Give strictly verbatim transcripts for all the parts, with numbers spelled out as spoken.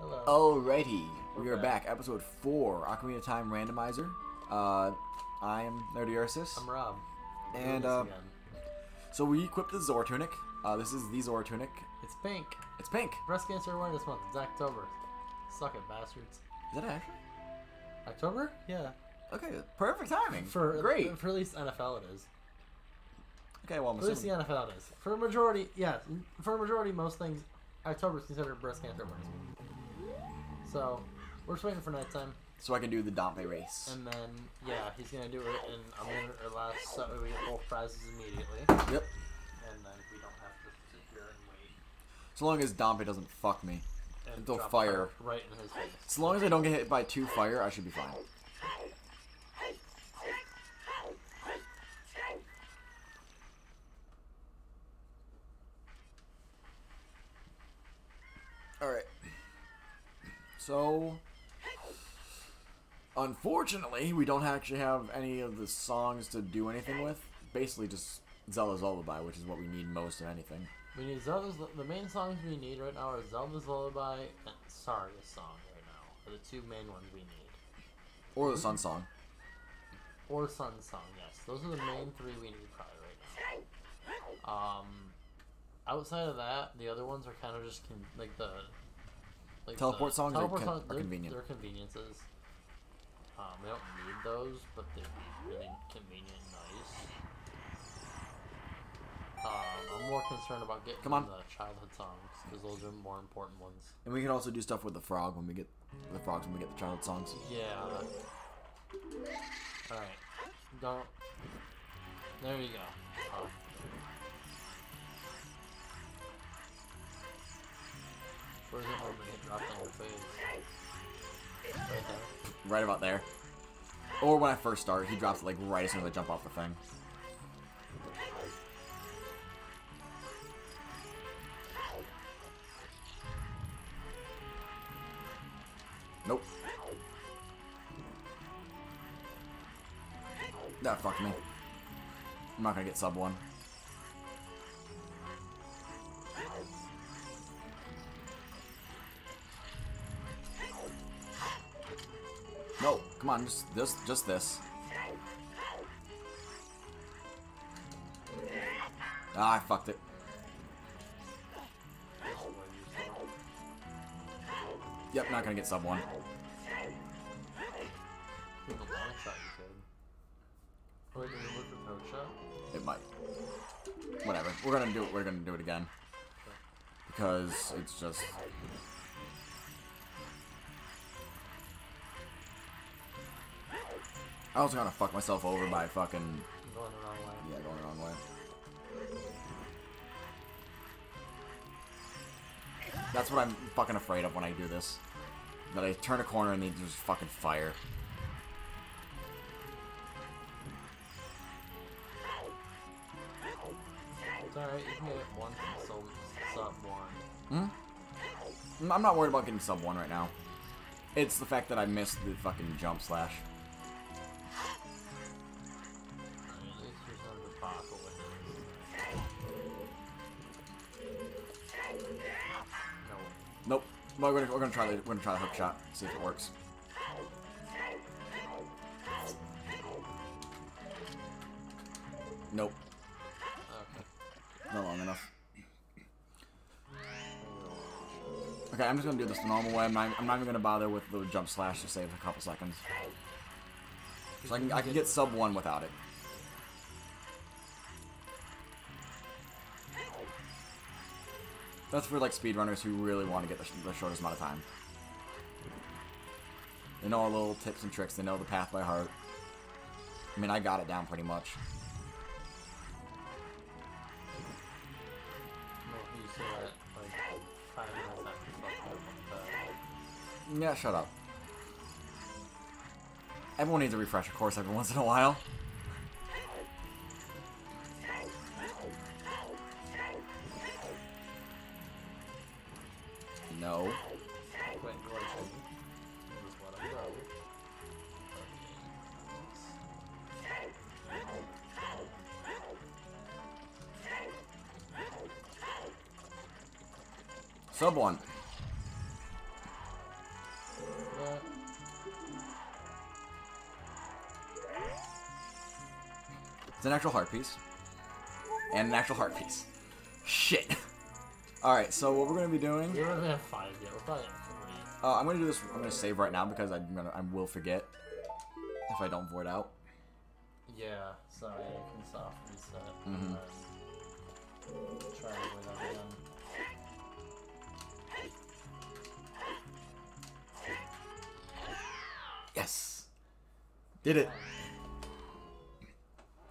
Hello. Alrighty, We're we are back. back. Episode four, Acomina Time Randomizer. Uh, I am Nerdy Ursus. I'm Rob. And uh, so we equipped the Zora Tunic. Uh, this is the Zora Tunic. It's pink. It's pink. Breast Cancer Awareness Month. It's October. Suck it, bastards. Is that actually October? Yeah. Okay, perfect timing. For great. For at least N F L it is. Okay, well, I'm assuming. For at least the N F L it is. For a majority, yeah. For a majority, most things, October is considered Breast Cancer Awareness Month. So, we're just waiting for nighttime. So I can do the Dompey race. And then, yeah, he's going to do it, and I'm going to allow so we get both prizes immediately. Yep. And then we don't have to sit here and wait. So long as Dompey doesn't fuck me. And they'll fire. Right in his face. As long as I don't get hit by two fire, I should be fine. Alright. So, unfortunately, we don't actually have any of the songs to do anything with. Basically, just Zelda's Lullaby, which is what we need most of anything. We need Zelda's. The main songs we need right now are Zelda's Lullaby and Saria's Song. Right now, are the two main ones we need. Or the Sun Song. Or Sun Song, yes. Those are the main three we need probably right now. Um, outside of that, the other ones are kind of just con like the. Like teleport the, songs teleport are, con are convenient. They're conveniences. Um, we don't need those, but they're really convenient and nice. Um, I'm more concerned about getting Come on. the childhood songs, because those are more important ones. And we can also do stuff with the frog when we get the frogs when we get the childhood songs. Yeah. Alright. Don't. There you go. Oh. Where's it home and it dropped the whole phase? Right there. Right about there. Or when I first start, he drops it like right as soon as I jump off the thing. Nope. That fucked me. I'm not gonna get sub one. No, come on, just this, just this. Ah, I fucked it. Yep, not gonna get sub one. It might. Whatever. We're gonna do it. We're gonna do it again because it's just. I was gonna fuck myself over by fucking. Going the wrong way. Yeah, going the wrong way. That's what I'm fucking afraid of when I do this. That I turn a corner and they just fucking fire. It's alright, you can get it one so sub one. Hmm? I'm not worried about getting sub one right now. It's the fact that I missed the fucking jump slash. Nope. Well, we're gonna we're gonna try the we're gonna try the hook shot. See if it works. Nope. Okay. Not long enough. Okay, I'm just gonna do this the normal way. I'm not, I'm not even gonna bother with the jump slash to save a couple seconds. So I can I can get sub one without it. That's for, like, speedrunners who really want to get the, sh the shortest amount of time. They know all the little tips and tricks. They know the path by heart. I mean, I got it down pretty much. Yeah, shut up. Everyone needs a refresher course every once in a while. No. Sub one. It's an actual heart piece. And an actual heart piece. Shit. Alright, so what we're going to be doing... We don't have five yet. We're probably at three. Uh, I'm going to do this. I'm going to save right now because I'm gonna, I will forget if I don't void out. Yeah, sorry. I can soft reset. Mm-hmm. Try to void out again. Yes! Did it!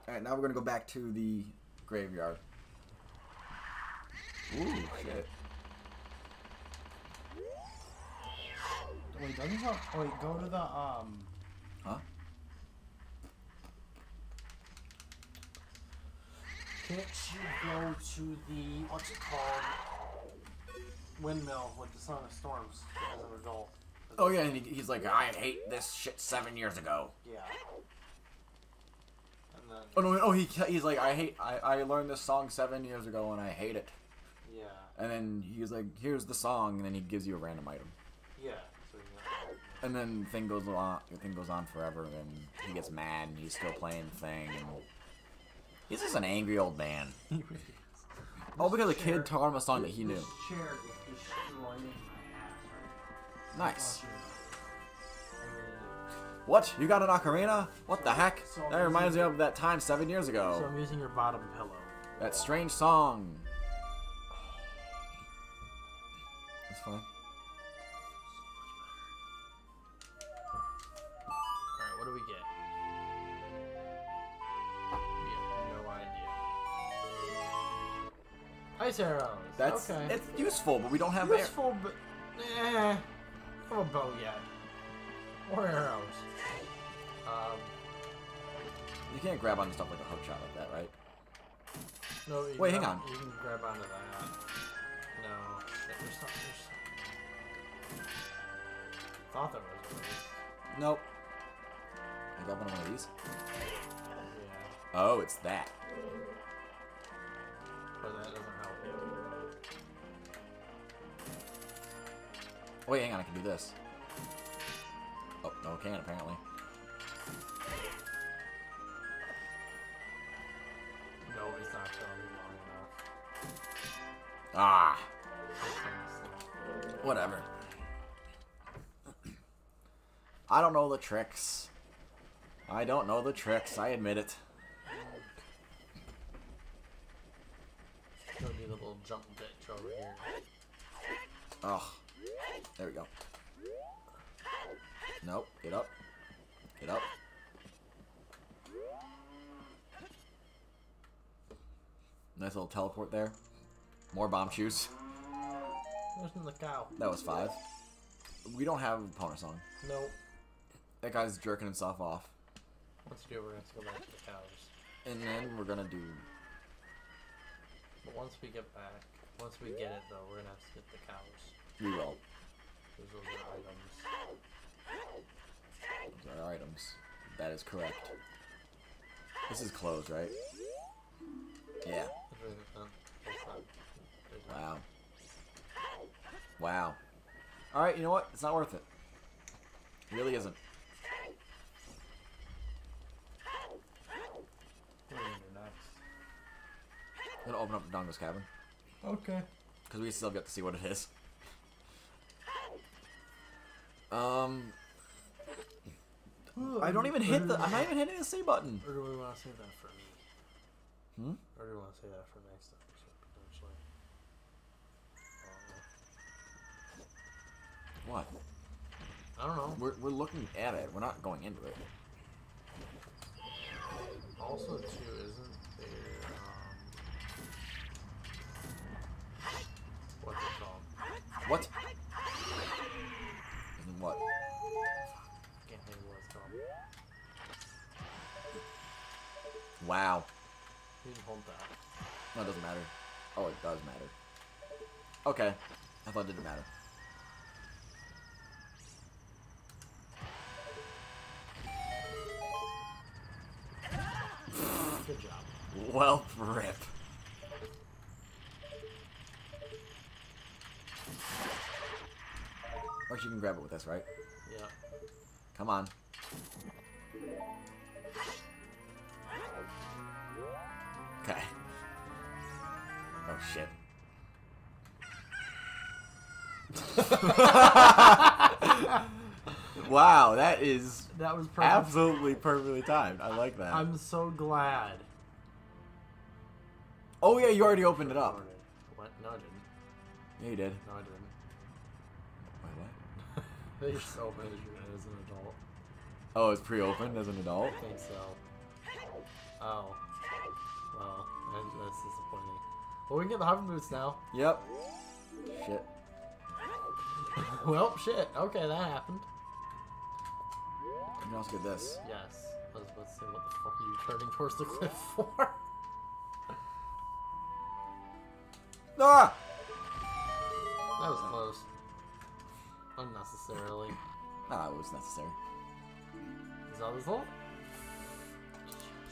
Alright, now we're gonna go back to the graveyard. Ooh, shit. Wait, don't you have. Wait, go to the. um. Huh? Can't you go to the. What's it called? Windmill with the Song of Storms as a result. Oh yeah, and he, he's like, I hate this shit seven years ago. Yeah. And then, oh no! Oh, he he's like, I hate. I I learned this song seven years ago, and I hate it. Yeah. And then he's like, here's the song, and then he gives you a random item. Yeah. So yeah. And then thing goes on. Thing goes on forever, and he gets mad, and he's still playing thing. And he's just an angry old man. All because a kid taught him a song that he knew. Nice. What? You got an ocarina? What the heck? That reminds me of that time seven years ago. So I'm using your bottom pillow. That strange song. That's fine. Alright, what do we get? We have no idea. Ice arrows. That's okay. It's useful, but we don't have useful, air. But eh. Or a bow yet. Or arrows. Um, you can't grab onto stuff like a hook shot like that, right? No, you Wait, grab, hang on. You can grab onto that. No. There's not, there's... I thought there was one of these. Nope. I grab one of these? Yeah. Oh, it's that. But that doesn't help. Wait, hang on, I can do this. Oh, no, I can't, apparently. No, it's not going long enough. Ah! Whatever. I don't know the tricks. I don't know the tricks, I admit it. There'll be a little jump ditch over here. Ugh. There we go. Nope. Get up. Get up. Nice little teleport there. More bomb shoes. Where's the cow? That was five. We don't have a Pona song. Nope. That guy's jerking himself off. Let's do it. We're going to go back to the cows. And then we're going to do... But once we get back, once we get it though, we're going to have to get the cows. We will. Those are the items. Those are items. That is correct. This is closed, right? Yeah. Wow. Wow. Alright, you know what? It's not worth it. It really isn't. I'm gonna open up Dongo's cabin. Okay. Because we still get to see what it is. Um, I don't even hit the. I'm not even hitting the C button. Or do we want to save that for me? Hmm. Or do we want to save that for next episode potentially? Um, what? I don't know. We're we're looking at it. We're not going into it. Also, too, isn't there? Um, what's it called? What? What? I can't think of what it's called. Wow. You didn't hold that. No, it doesn't matter. Oh, it does matter. Okay. I thought it didn't matter. Good job. Well, rip. Or you can grab it with this, right? Yeah. Come on. Okay. Oh, shit. Wow, that is that was perfect. Absolutely perfectly timed. I like that. I'm so glad. Oh, yeah, you already opened it up. What? No, I didn't. Yeah, you did. No, I didn't. Wait, what? They just opened it as an adult. Oh, it's pre-opened as an adult? I think so. Oh. Well, that's disappointing. Well, we can get the hover boots now. Yep. Shit. Well, shit. Okay, that happened. You can also get this. Yes. I was about to say, what the fuck are you turning towards the cliff for? Ah! That was close. Unnecessarily. Nah, it was necessary. Is that his ult?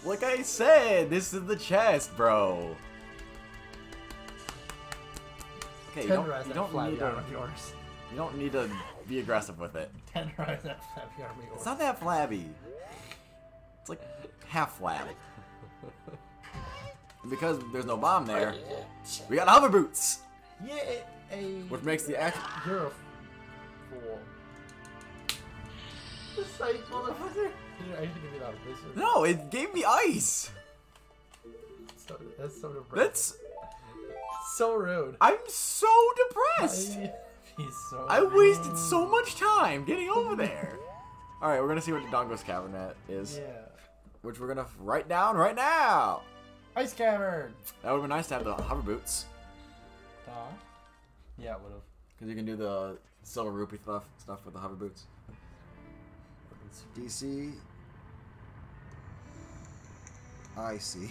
Like I said, this is the chest, bro. Okay, you don't, you don't need to. Yours. You don't need to be aggressive with it. Tenderize that flabby arm of yours. It's not that flabby. It's like half flab. Because there's no bomb there, oh, yeah. We got hover boots. Yeah, a, a, which makes the action. You're a fool. Psych, motherfucker. No, it gave me ice. So, that's so depressing. That's so rude. I'm so depressed. I, he's so I wasted rude. So much time getting over there. All right, we're gonna see what the Dongo's Cavern is, yeah. Which we're gonna write down right now. Ice Cavern! That would've been nice to have the hover boots. Uh, yeah, it would've. Because you can do the silver rupee stuff, stuff with the hover boots. D C. I see.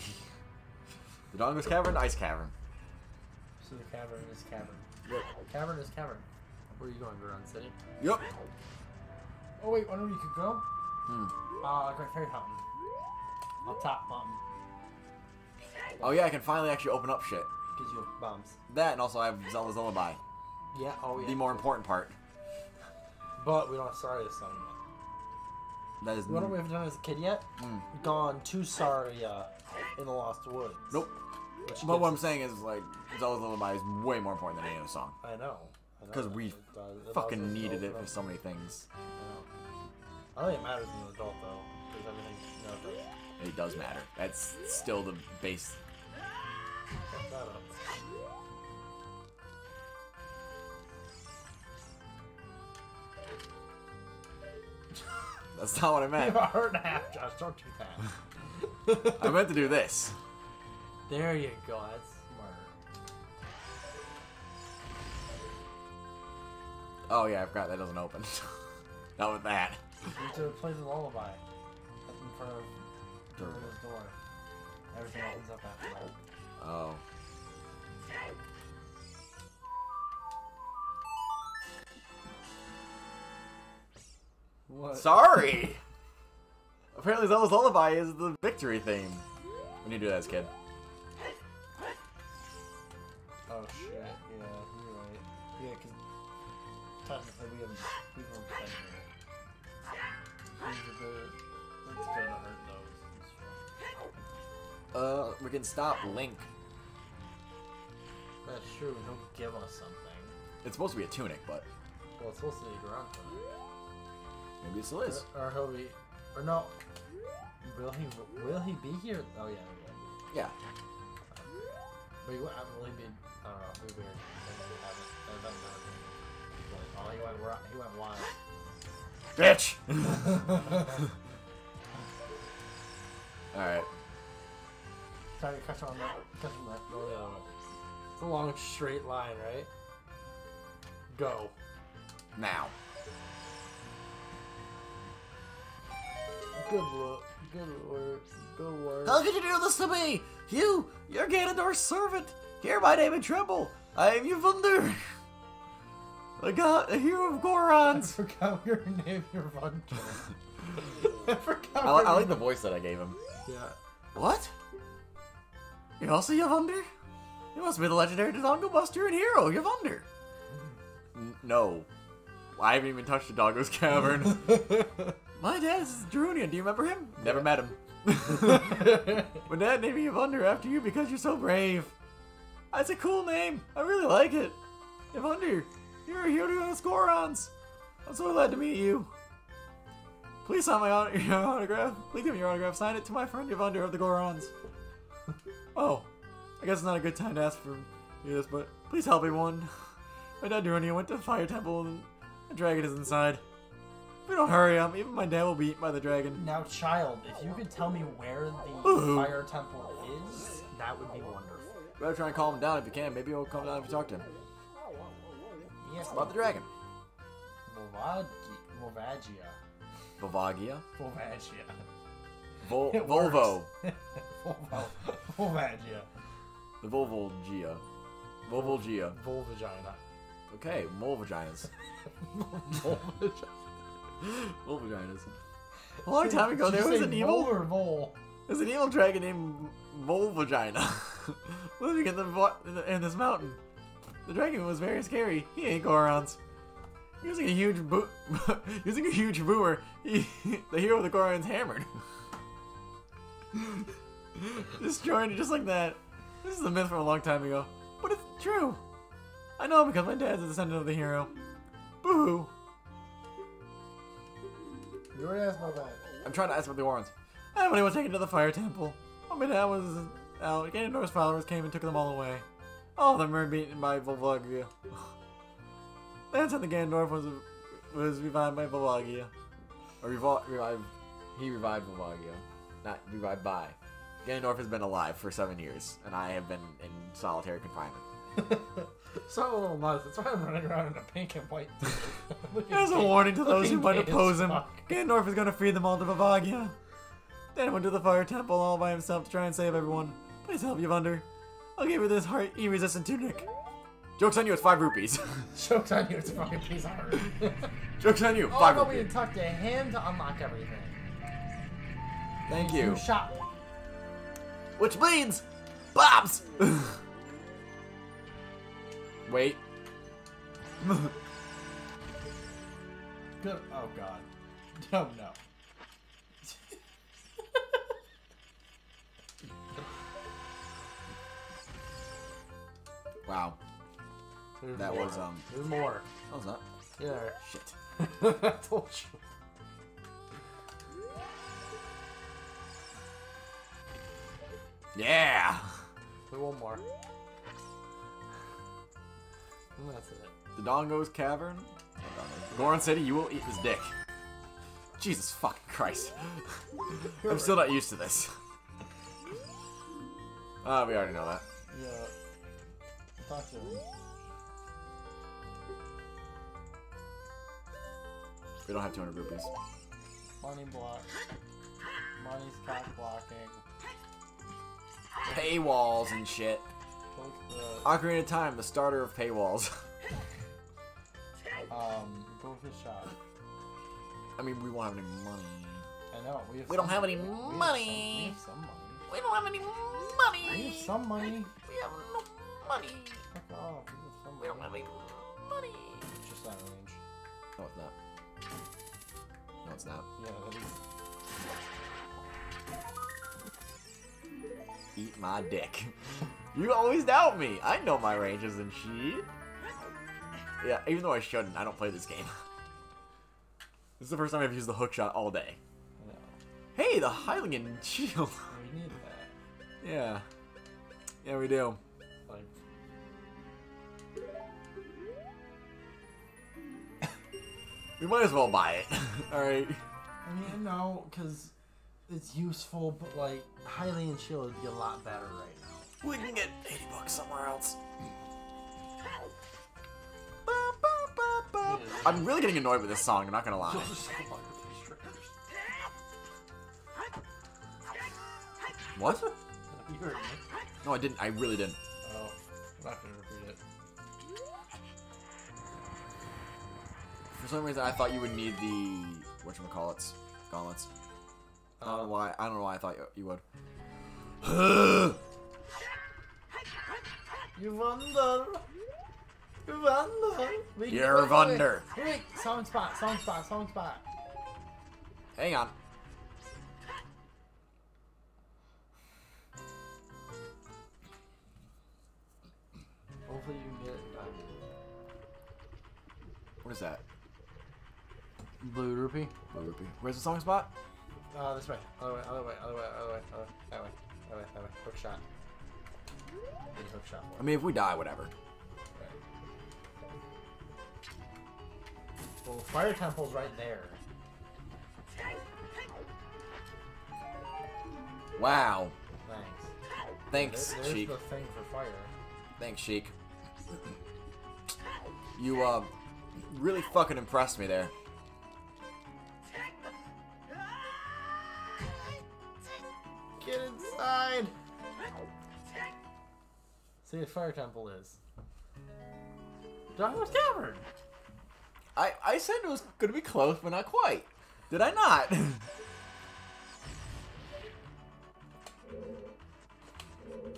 The Dongo's Cavern, Ice Cavern. So the cavern is cavern. Yep. Cavern is cavern. Where are you going, Goron City? Yep. Oh wait, I know you could go? Hmm. Uh, Great Fairy Fountain. Up top mountain. Oh yeah, I can finally actually open up shit. Because you have bombs. That, and also I have Zelda's Lullaby. Yeah, oh yeah. The more important part. But we don't have Saria's song yet. That is what we haven't done as a kid yet? Mm. Gone to Saria in the Lost Woods. Nope. But what I'm saying is, like, Zelda's Lullaby is way more important than any other song. I know. Because we it does, it fucking needed it for so many things. I don't think it matters as an adult, though. Because everything, you know, it does. It does matter. That's still the base. That's not what I meant. You have a heart and a half, Josh. Don't do that. I meant to do this. There you go. That's smart. Oh, yeah, I forgot that doesn't open. Not with that. You should play the lullaby. That's in front of. Door. Door. Everything opens up after that. Oh. What? Sorry! Apparently Zelda's Lullaby is the victory theme. We need to do that as a kid. Oh shit, yeah, you're right. Yeah, because technically we haven't we haven't done it. That's gonna hurt though. Uh, we can stop Link. That's true, don't give us something. It's supposed to be a tunic, but... Well, it's supposed to be a Goron tunic. Maybe it still is. Or, or he'll be... Or no. Will he Will he be here? Oh, yeah. Yeah. yeah. Um, but he won't really be... I don't know. It would be weird. He haven't... Oh, he went, he went wild. Bitch! Alright. Trying to catch on that. Catch on that. Go the other way. It's a long straight line, right? Go. Now. Good work. Good work. Good work. How could you do this to me? You, you're Ganondorf's servant. Hear my name and tremble. I am Yvunder. I got a hero of Gorons. I forgot your name, Yvunder. I forgot. I, I like name. The voice that I gave him. Yeah. What? You also Yvunder? You must be the legendary Dodongo Buster and hero, Yvunder. N no. I haven't even touched the Dodongo's Cavern. My dad is Darunian. Do you remember him? Never yeah. met him. My dad named me Yvunder after you because you're so brave. That's a cool name. I really like it. Yvunder, you're a hero of the Scorons. I'm so glad to meet you. Please sign my auto your autograph. Please give me your autograph. Sign it to my friend Yvunder of the Gorons. Oh, I guess it's not a good time to ask for this, but please help everyone. My dad Darunian went to the Fire Temple and the dragon is inside. If we don't hurry up, even my dad will be eaten by the dragon. Now, child, if you could tell me where the Ooh. Fire Temple is, that would be wonderful. You better try and calm him down if you can. Maybe he'll calm down if you talk to him. Yes, about the dragon. Volvagia. Volvagia. Volvagia? Volvagia. Vol Volvo. Volvo. Volvagia. The Volvagia. Volvagia. Volvagina. Okay, mole vaginas. Mole vaginas. Mole vaginas. A long time ago, there was an evil. Mole? There's an evil dragon named Mole Vagina living in the in this mountain. The dragon was very scary. He ate Gorons. Using a huge bo using a huge boomer, he, the hero of the Gorons hammered. Destroying it just like that. This is a myth from a long time ago, but it's true. I know because my dad's a descendant of the hero. Boo-hoo. You already asked about that. I'm trying to ask about the Gorons. Everybody was taken to the Fire Temple. I mean, I was out. Ganondorf's followers came and took them all away. All of them were beaten by Volvagia. That's when the Ganondorf was was revived by Volvagia. Or revol revived. He revived Volvagia, not revived by. Ganondorf has been alive for seven years, and I have been in solitary confinement. So a little nuts. That's why I'm running around in a pink and white. There's a warning to those who might oppose him. Fuck. Ganondorf is going to feed them all to Volvagia. Then went to the Fire Temple all by himself to try and save everyone. Please help, Yvunder. I'll give you this heart e-resistant tunic. Joke's on you, it's five rupees. Joke's on you, it's five rupees. Joke's on you, five oh, rupees. Oh, we talk to him to unlock everything. Thank you. New shop. Which means, Bob's. Wait. Good. Oh God. Oh no. Wow. There's that more. was, um... There's more. That was not. Yeah. Shit. I told you. Yeah! There's one more. And that's it. The Dongo's Cavern? Goron City, you will eat this dick. Jesus fucking Christ. I'm still not used to this. Ah, uh, we already know that. Yeah. Talk to him. We don't have two hundred rupees. Money block. Money's cock blocking. Paywalls and shit. The... Ocarina of Time, the starter of paywalls. um, both the shop. I mean, we won't have any money. I know. We, have we don't have any money. money. We have some money. We don't have any money. We have some money. We have no money. Fuck off. We don't have any money. It's just out of range. No, it's not. No, it's not. Yeah, that is. Eat my dick. You always doubt me. I know my ranges and shit. Yeah, even though I shouldn't, I don't play this game. This is the first time I've used the hookshot all day. No. Hey, the Hylian Shield. We need that. Yeah. Yeah, we do. We might as well buy it. Alright. I mean, no, because it's useful, but like, Hylian Shield would be a lot better right now. We can get eighty bucks somewhere else. I'm really getting annoyed with this song, I'm not gonna lie. What? You heard me. No, I didn't. I really didn't. Oh, I'm not gonna repeat it. For some reason, I thought you would need the whatchamacallits, gauntlets. I don't know why. I don't know why I thought you would. Yvunder, Yvunder, you're Yvunder. Wait, wait, sound spot, sound spot, sound spot. Hang on. Hopefully you can get it done. What is that? Blue rupee. Blue rupee. Where's the song spot? Uh, this way. Other way, other way, other way, other way, other way. That way. That way, that way. Hook shot. Good hook shot. I mean, if we die, whatever. Well, Fire Temple's right there. Wow. Thanks. Thanks, there, Sheik. The thing for fire. Thanks, Sheik. You, uh, really fucking impressed me there. Get inside! See what Fire Temple is. Darkness Cavern! I, I said it was going to be close, but not quite. Did I not? I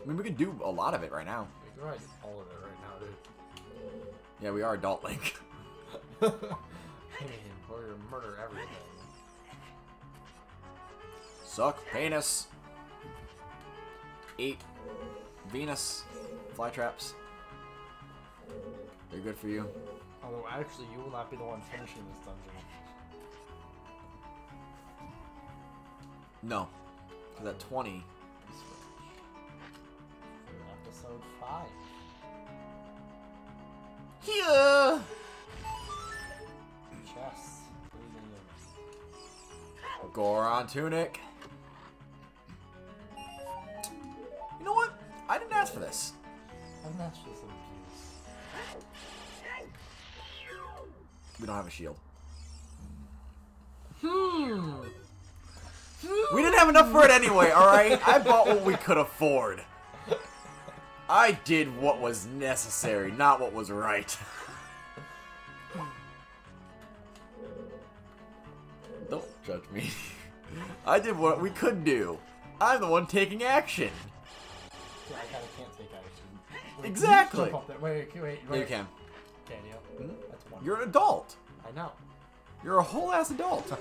mean, we could do a lot of it right now. We can write all of it right now, dude. Yeah, we are Adult Link. I mean, we're gonna murder everything. Suck penis. Eat Venus. Fly traps. They're good for you. Although, actually, you will not be the one finishing this dungeon. No. Because at twenty... Episode five. Yeah. Chess. Goron tunic. You know what? I didn't ask for this. I didn't ask for this. We don't have a shield. Hmm. We didn't have enough for it anyway. All right. I bought what we could afford. I did what was necessary, not what was right. Don't judge me. I did what we could do. I'm the one taking action. Yeah, I kind of can't take action. Wait, exactly. You wait, wait, wait, wait. Yeah, you can. Can you? Mm-hmm. That's one. You're an adult. I know. You're a whole ass adult.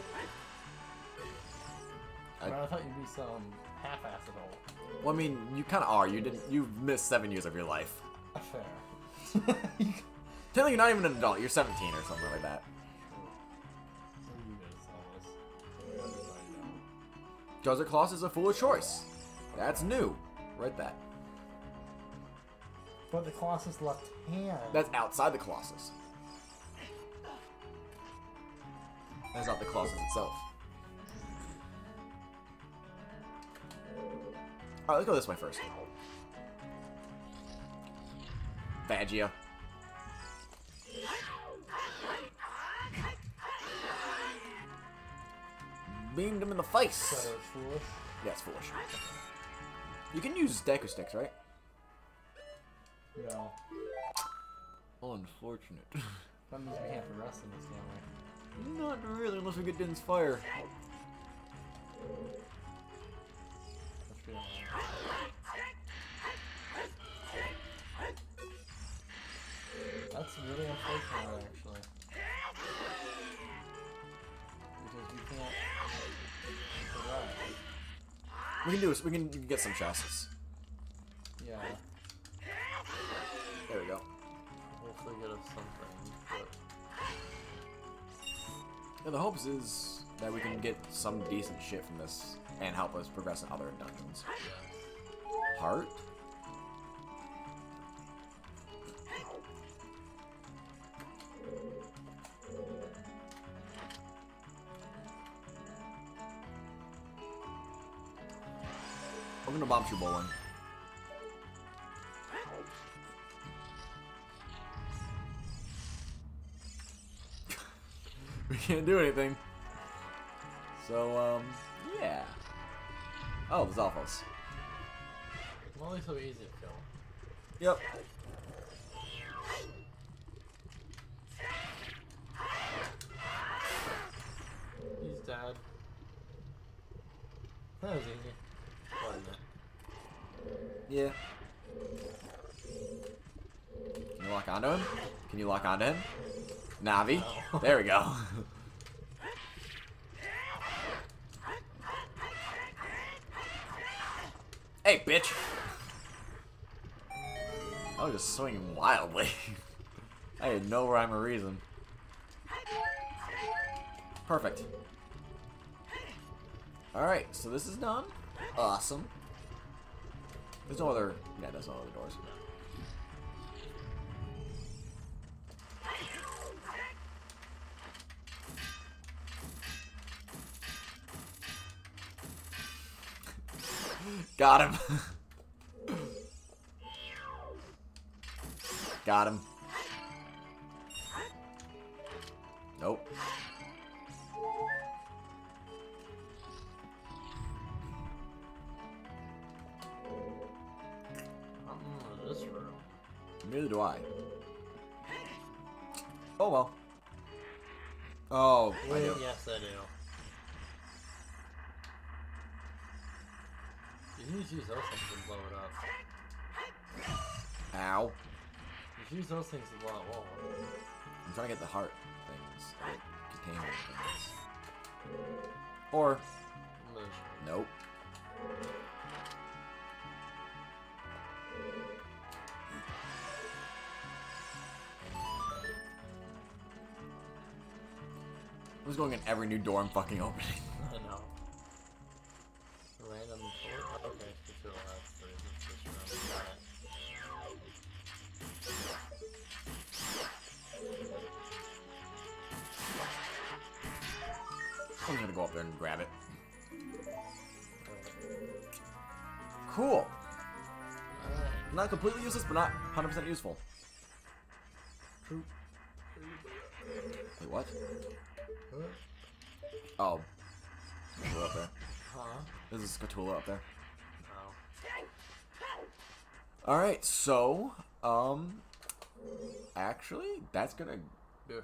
I, I thought you'd be some half-ass adult. Well, I mean, you kind of are. You didn't. You missed seven years of your life. Fair. Tell you're not even an adult. You're seventeen or something like that. Desert Claws is a foolish choice. That's new. Write that. But the Colossus left hand. That's outside the Colossus. That's not the Colossus itself. Alright, let's go this way first. Volvagia. Beamed him in the face! So it's foolish. Yeah, it's foolish. You can use Deku sticks, right? No. Unfortunate. That means we can't rest in this game, right? Not really, unless we get Din's fire. That's really unfortunate, actually. Because we can't survive. We can do this. We can, we can get some chests. Yeah. There we go. Hopefully get us something. But... yeah, the hopes is that we can get some decent shit from this. And help us progress in other dungeons. Yeah. Heart? I'm gonna bomb you, Bolin. We can't do anything. So, um, yeah. Oh, the Zalfos. Only so easy to kill. Yep. He's dead. That was easy. Wasn't it? Yeah. Can you lock onto him? Can you lock onto him? Navi. No. There we go. Hey, bitch! I was just swinging wildly. I had no rhyme or reason. Perfect. Alright, so this is done. Awesome. There's no other... Yeah, there's no other doors. Got him. Got him. Nope. I'm in this room. Neither do I. Oh well. Oh, I do. Yes, I do. You just use those things to blow it up. Ow. You use those things to blow it up. I'm trying to get the heart things. Like container things. Or. Nope. I'm just going in every new door I'm fucking opening. I know. Random door? Okay, just go last three. Let's just run that. I'm gonna go up there and grab it. Cool. Not completely useless, but not one hundred percent useful. Wait, what? Oh. There's a up there. There's a Skatula up there. Alright, so, um, actually, that's gonna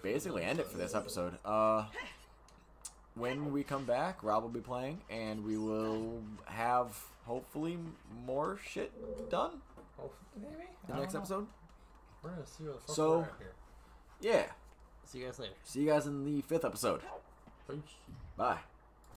basically end it for this episode. Uh... When we come back, Rob will be playing, and we will have, hopefully, more shit done. Hopefully, maybe? In the next episode. We're going to see where the fuck we're at here. Yeah. See you guys later. See you guys in the fifth episode. Peace. Bye.